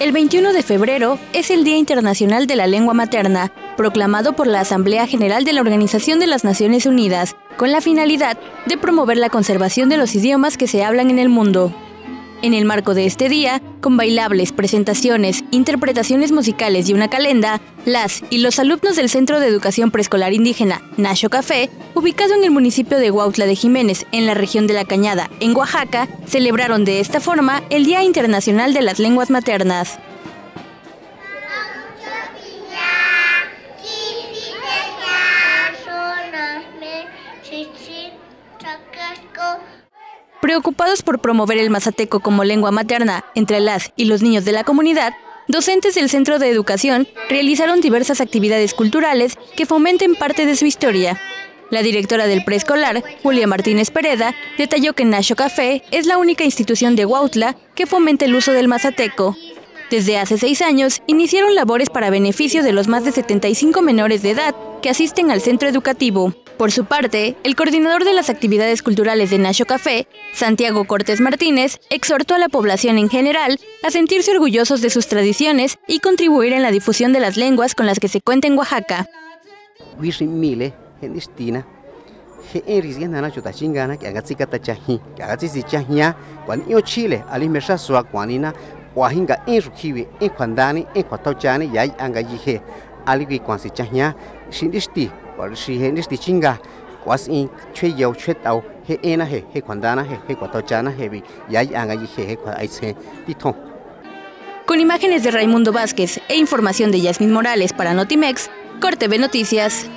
El 21 de febrero es el Día Internacional de la Lengua Materna, proclamado por la Asamblea General de la Organización de las Naciones Unidas, con la finalidad de promover la conservación de los idiomas que se hablan en el mundo. En el marco de este día, con bailables, presentaciones, interpretaciones musicales y una calenda, las y los alumnos del Centro de Educación Preescolar Indígena, Nacho Café, ubicado en el municipio de Huautla de Jiménez, en la región de La Cañada, en Oaxaca, celebraron de esta forma el Día Internacional de las Lenguas Maternas. Preocupados por promover el mazateco como lengua materna entre las y los niños de la comunidad, docentes del Centro de Educación realizaron diversas actividades culturales que fomenten parte de su historia. La directora del preescolar, Julia Martínez Pereda, detalló que Nacho Café es la única institución de Huautla que fomenta el uso del mazateco. Desde hace 6 años, iniciaron labores para beneficio de los más de 75 menores de edad que asisten al centro educativo. Por su parte, el coordinador de las actividades culturales de Nacho Café, Santiago Cortés Martínez, exhortó a la población en general a sentirse orgullosos de sus tradiciones y contribuir en la difusión de las lenguas con las que se cuenta en Oaxaca. Con imágenes de Raimundo Vázquez e información de Yasmín Morales para Notimex, Corteve Noticias.